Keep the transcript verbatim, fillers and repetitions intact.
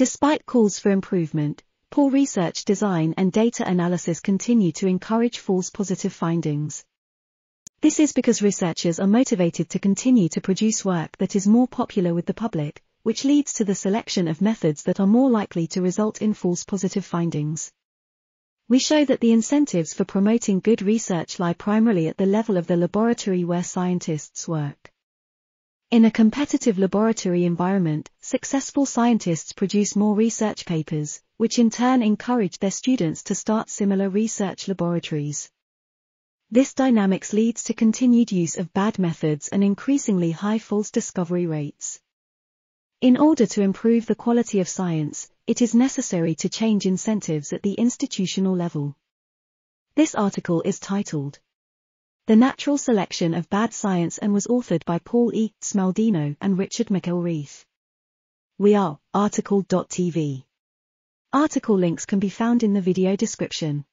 Despite calls for improvement, poor research design and data analysis continue to encourage false positive findings. This is because researchers are motivated to continue to produce work that is more popular with the public, which leads to the selection of methods that are more likely to result in false positive findings. We show that the incentives for promoting good research lie primarily at the level of the laboratory where scientists work. In a competitive laboratory environment, successful scientists produce more research papers, which in turn encourage their students to start similar research laboratories. This dynamics leads to continued use of bad methods and increasingly high false discovery rates. In order to improve the quality of science, it is necessary to change incentives at the institutional level. This article is titled "The Natural Selection of Bad Science" and was authored by Paul E. Smaldino and Richard McElreath. We are R T C L dot T V. Article links can be found in the video description.